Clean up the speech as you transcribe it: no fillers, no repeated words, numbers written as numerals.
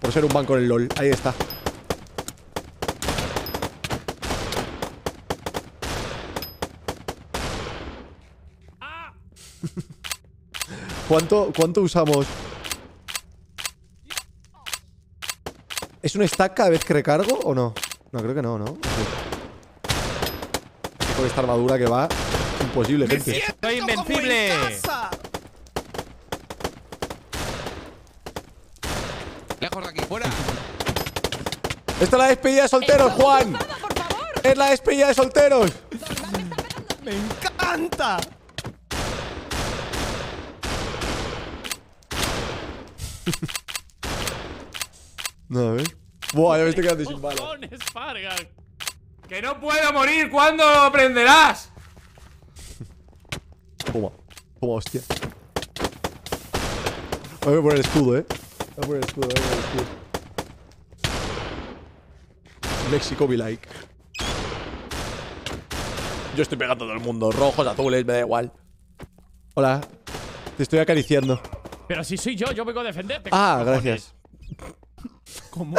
Por ser un banco en el LoL. Ahí está. ¿Cuánto usamos? ¿Es un stack cada vez que recargo o no? No, creo que no, ¿no? Sí. Con esta armadura que va... Imposible, gente. ¡Soy invencible! Lejos de aquí, fuera. Esta es la despedida de solteros, Juan. Es la despedida de solteros. ¡Me encanta! No, a ver. Buah, ya me estoy quedando sin balas. ¡Que no puedo morir! ¿Cuándo aprenderás? Toma, toma, hostia. Voy a poner el escudo, voy a poner el escudo, voy a poner el escudo. México be like. Yo estoy pegando a todo el mundo. Rojos, azules, me da igual. Hola. Te estoy acariciando. Pero si soy yo, yo vengo a defenderte. Ah, gracias. ¿Cómo?